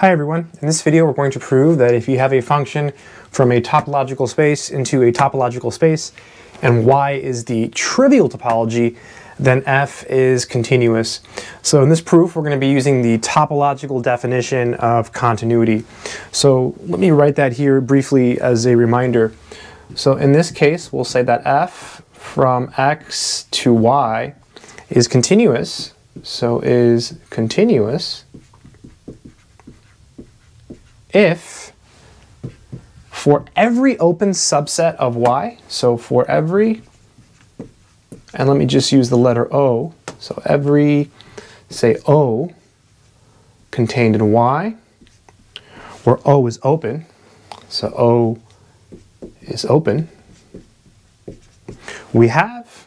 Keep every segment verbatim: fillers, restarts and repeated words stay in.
Hi everyone, in this video we're going to prove that if you have a function from a topological space into a topological space and Y is the trivial topology, then F is continuous. So in this proof we're going to be using the topological definition of continuity. So let me write that here briefly as a reminder. So in this case we'll say that F from X to Y is continuous, so is continuous if for every open subset of Y, so for every, and let me just use the letter O, so every, say O contained in Y, where O is open, so O is open, we have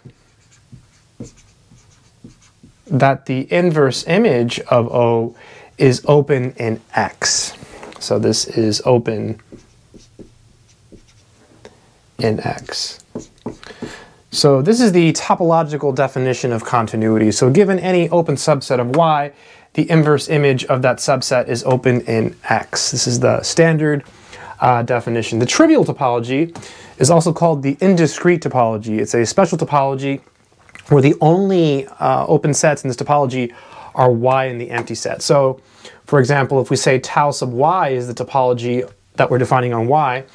that the inverse image of O is open in X. So this is open in X. So this is the topological definition of continuity. So given any open subset of Y, the inverse image of that subset is open in X. This is the standard uh, definition. The trivial topology is also called the indiscrete topology. It's a special topology where the only uh, open sets in this topology are Y in the empty set. So, for example, if we say tau sub Y is the topology that we're defining on Y, it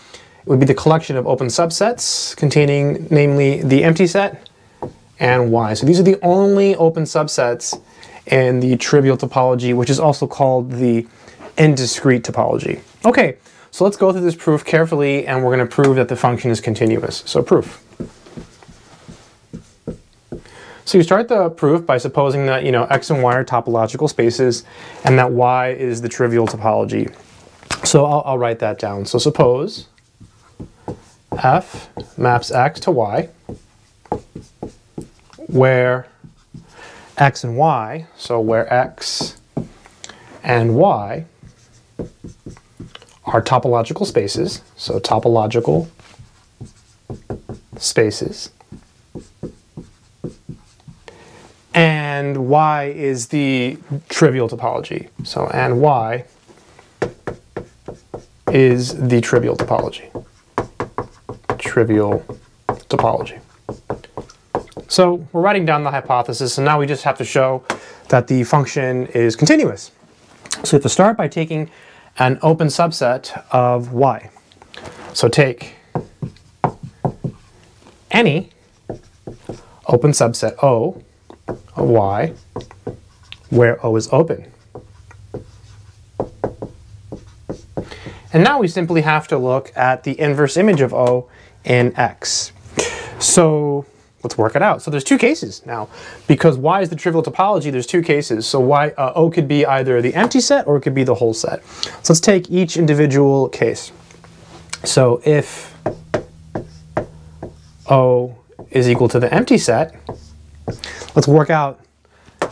would be the collection of open subsets containing, namely, the empty set and Y. So these are the only open subsets in the trivial topology, which is also called the indiscrete topology. Okay, so let's go through this proof carefully, and we're going to prove that the function is continuous. So proof. So you start the proof by supposing that, you know, X and Y are topological spaces and that Y is the trivial topology. So I'll, I'll write that down. So suppose F maps X to Y, where X and Y, so where X and Y are topological spaces, so topological spaces, and Y is the trivial topology. So, and Y is the trivial topology. Trivial topology. So we're writing down the hypothesis, and now we just have to show that the function is continuous. So we have to start by taking an open subset of Y. So take any open subset O of Y where O is open. And now we simply have to look at the inverse image of O in X. So let's work it out. So there's two cases now. Because Y is the trivial topology, there's two cases. So y, uh, O could be either the empty set or it could be the whole set. So let's take each individual case. So if O is equal to the empty set, let's work out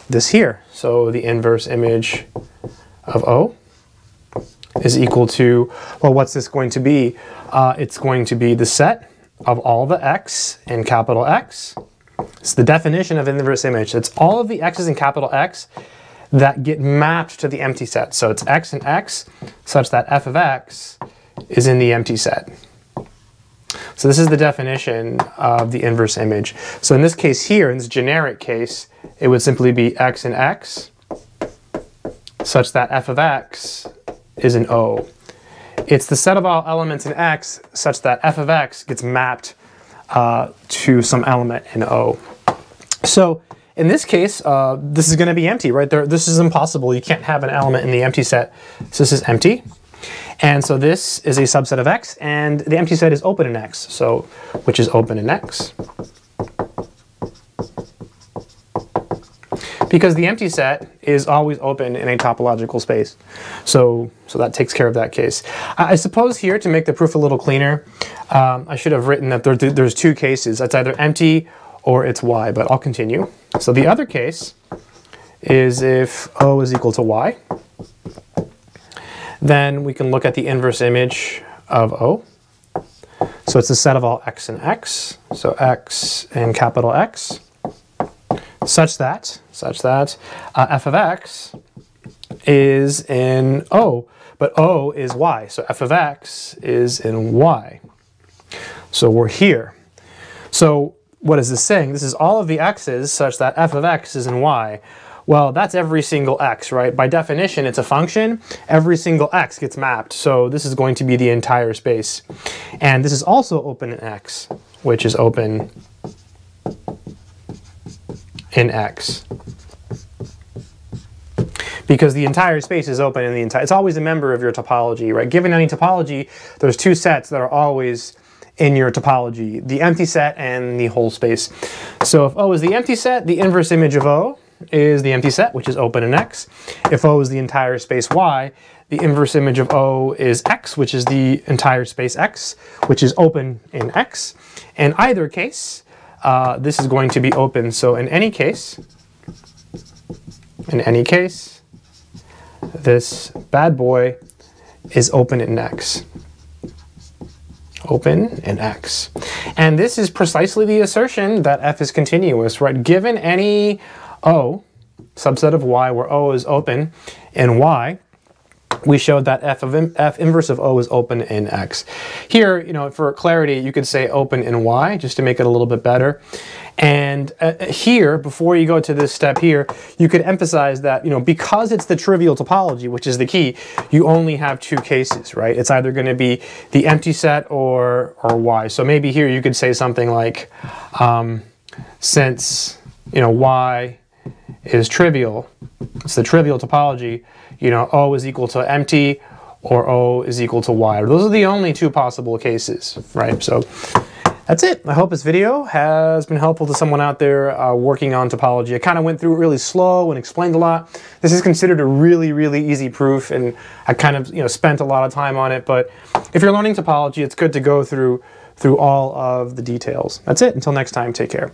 this here. So the inverse image of O is equal to, well, what's this going to be? Uh, it's going to be the set of all the X in capital X. It's the definition of inverse image. It's all of the X's in capital X that get mapped to the empty set. So it's X and X such that F of X is in the empty set. So this is the definition of the inverse image. So in this case here, in this generic case, it would simply be X and X such that F of X is an O. It's the set of all elements in X such that F of X gets mapped uh, to some element in O. So in this case, uh, this is going to be empty, right? There, this is impossible. You can't have an element in the empty set. So this is empty. And so this is a subset of X, and the empty set is open in X, so which is open in X. Because the empty set is always open in a topological space. So, so that takes care of that case. I, I suppose here, to make the proof a little cleaner, um, I should have written that there, there's two cases. It's either empty or it's Y, but I'll continue. So the other case is if O is equal to Y, then we can look at the inverse image of O. So it's the set of all X and X, so X and capital X, such that, such that uh, F of X is in O, but O is Y. So f of x is in Y. So we're here. So what is this saying? This is all of the x's such that f of x is in Y. Well, that's every single x, right? By definition, it's a function. Every single x gets mapped. So this is going to be the entire space. And this is also open in x, which is open in x. Because the entire space is open in the entire, it's always a member of your topology, right? Given any topology, there's two sets that are always in your topology, the empty set and the whole space. So if O is the empty set, the inverse image of O is the empty set, which is open in X. If O is the entire space Y, the inverse image of O is X, which is the entire space X, which is open in X. In either case, uh, this is going to be open. So in any case, in any case, this bad boy is open in X. Open in X. And this is precisely the assertion that F is continuous, right? Given any O, subset of Y where O is open in Y, we showed that F of in, F inverse of O is open in X. Here, you know, for clarity, you could say open in Y just to make it a little bit better. And uh, here, before you go to this step here, you could emphasize that, you know, because it's the trivial topology, which is the key, you only have two cases, right? It's either going to be the empty set or or Y. So maybe here you could say something like, um, since, you know, Y is trivial, it's the trivial topology, you know, O is equal to empty or O is equal to Y. Those are the only two possible cases, right? So that's it. I hope this video has been helpful to someone out there uh, working on topology. I kind of went through it really slow and explained a lot. This is considered a really, really easy proof, and I kind of, you know, spent a lot of time on it. But if you're learning topology, it's good to go through, through all of the details. That's it. Until next time, take care.